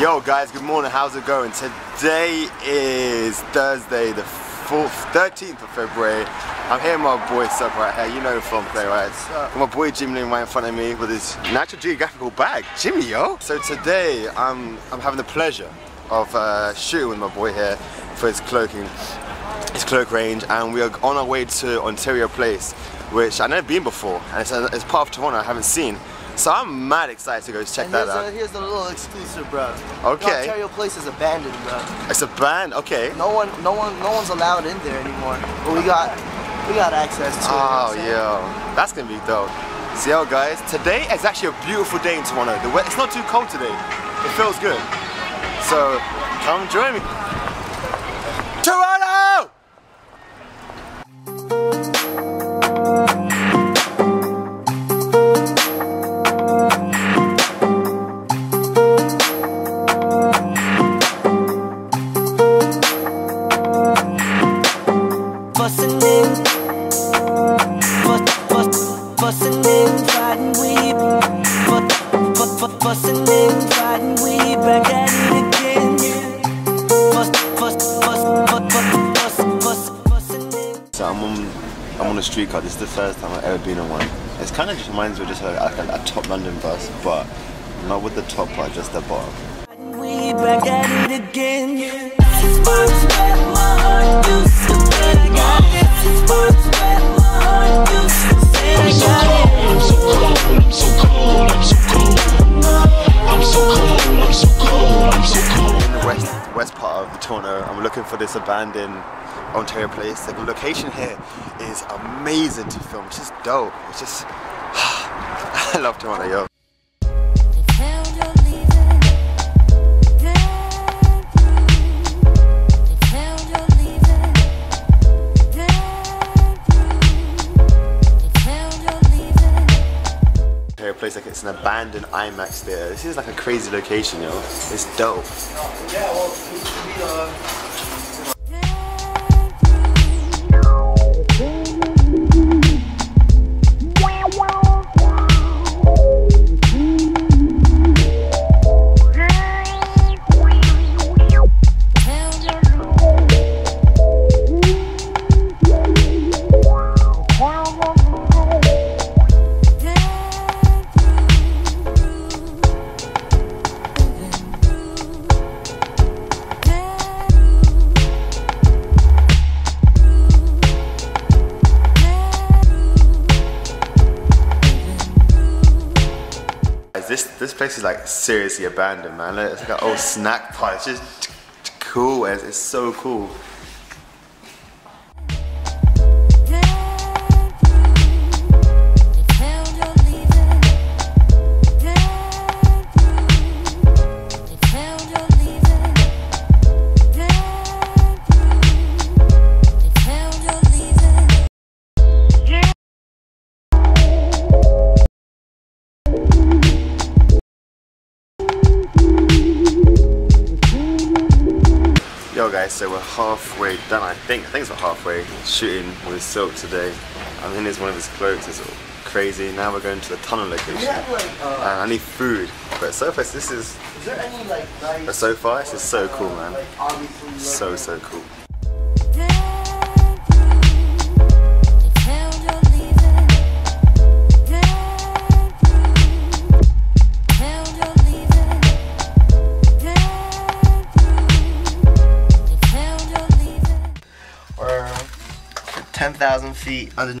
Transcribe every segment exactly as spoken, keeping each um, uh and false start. Yo guys, good morning, how's it going? Today is Thursday the fourth, thirteenth of February. I'm here with my boy Sup right here, you know the film play, right? Got my boy Jimmy Lin right in front of me with his Natural Geographical bag. Jimmy, yo! So today I'm, I'm having the pleasure of uh, shooting with my boy here for his cloaking, his cloak range, and we are on our way to Ontario Place, which I've never been before, and it's, a, it's part of Toronto I haven't seen. So I'm mad excited to go check and that out. A, here's a little exclusive, bro. Okay. Ontario Place is abandoned, bro. It's abandoned. Okay. No one, no one, no one's allowed in there anymore. But we got, we got access to oh, it. Oh you know yeah, that's gonna be dope. So yo guys, today is actually a beautiful day in Toronto. The weather, it's not too cold today. It feels good. So come join me. Toronto! Streetcar. This is the first time I've ever been on one. It's kind of just reminds me of just like a, a top London bus, but not with the top part, just the bottom. We back at it again. Yeah. Sparks where my heart used to be. Got it. Sparks where my heart used to be. I'm so cold. I'm so cold. I'm so cold. I'm so cold. I'm so cold. I'm so cold. I'm so cold. In the west, west part of the Toronto, I'm looking for this abandoned Ontario Place. The location here is amazing to film. It's just dope. It's just, I love Toronto, yo. Ontario Place, like it's an abandoned IMAX theater. This is like a crazy location, yo. It's dope. Yeah, well, it used to be, uh... This this place is like seriously abandoned, man. Look, it's like an old snack pot. It's just t t cool. It's, it's so cool. Yo guys, so we're halfway done, I think. I think it's about halfway shooting with his silk today. I'm in his one of his clothes. It's all crazy. Now we're going to the tunnel location. Have, like, uh, and I need food, but so far this is. Is there any like? Nice but so far, this is so uh, cool, man. Like, so so cool. ten thousand feet under. When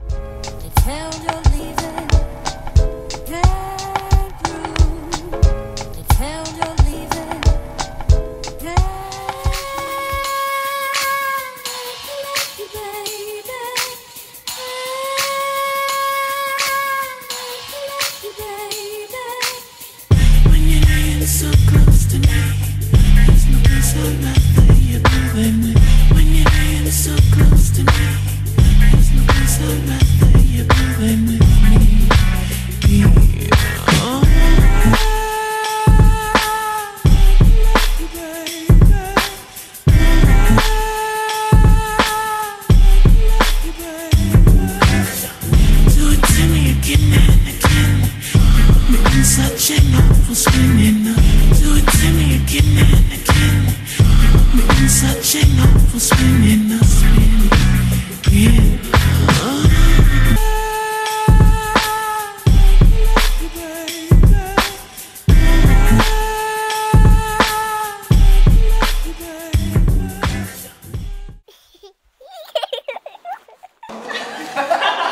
you're so close to me, there's no place on earth.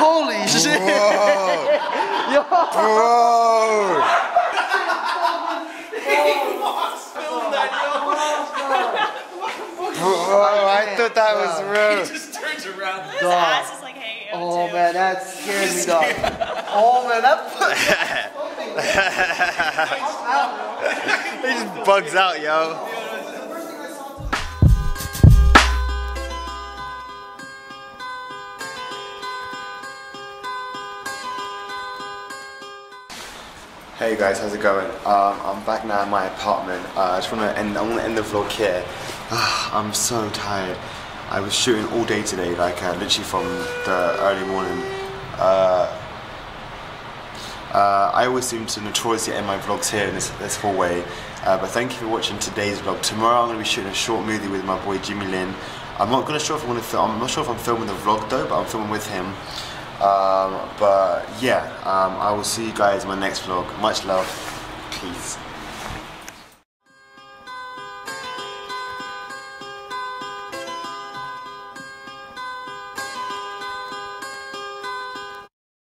Holy shit! Whoa. Yo. Bro. Whoa, I thought that was real. He just turns around. His ass is like hanging out. Oh man, that scared me, dog. Oh man, that fucking. He just bugs out, yo. Hey guys, how's it going? Um, I'm back now in my apartment. Uh, I just want to end. I want to end the vlog here. Uh, I'm so tired. I was shooting all day today, like uh, literally from the early morning. Uh, uh, I always seem to notoriously end my vlogs here in this, this hallway. Uh, but thank you for watching today's vlog. Tomorrow I'm going to be shooting a short movie with my boy Jimmy Lin. I'm not going to sure if I'm going to film. I'm not sure if I'm filming the vlog though, but I'm filming with him. Um, but yeah, um, I will see you guys in my next vlog. Much love. Peace.